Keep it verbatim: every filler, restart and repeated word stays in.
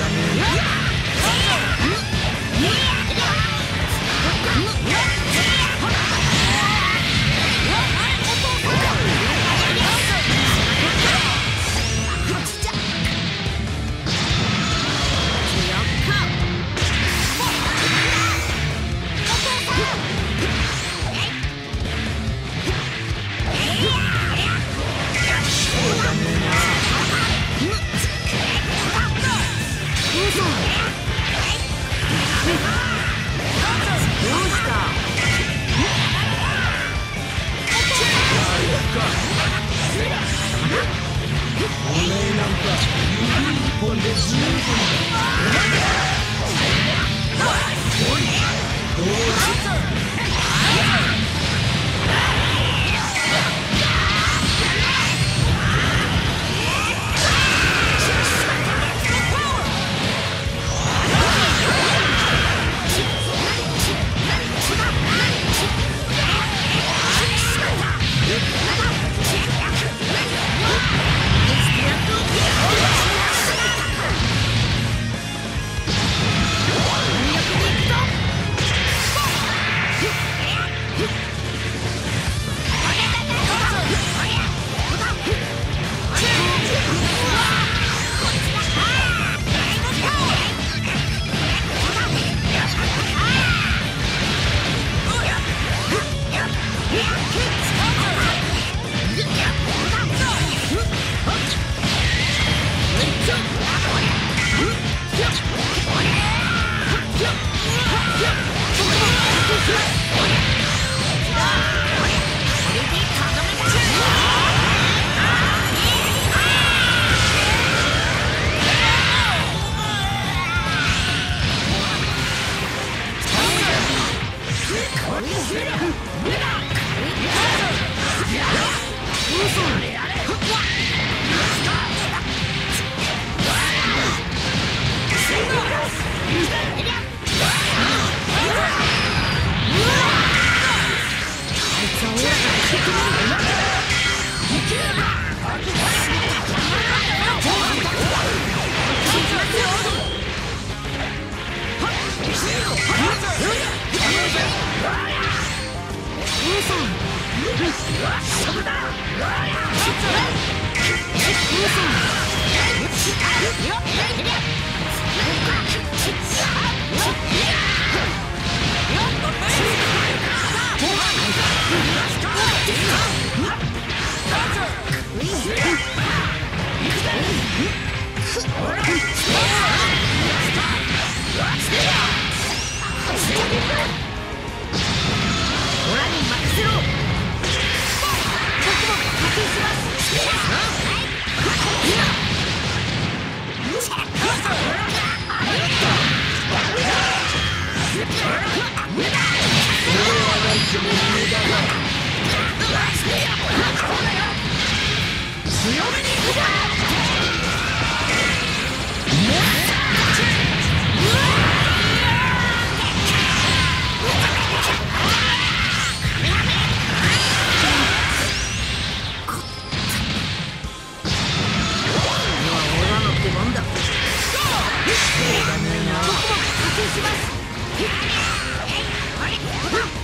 します。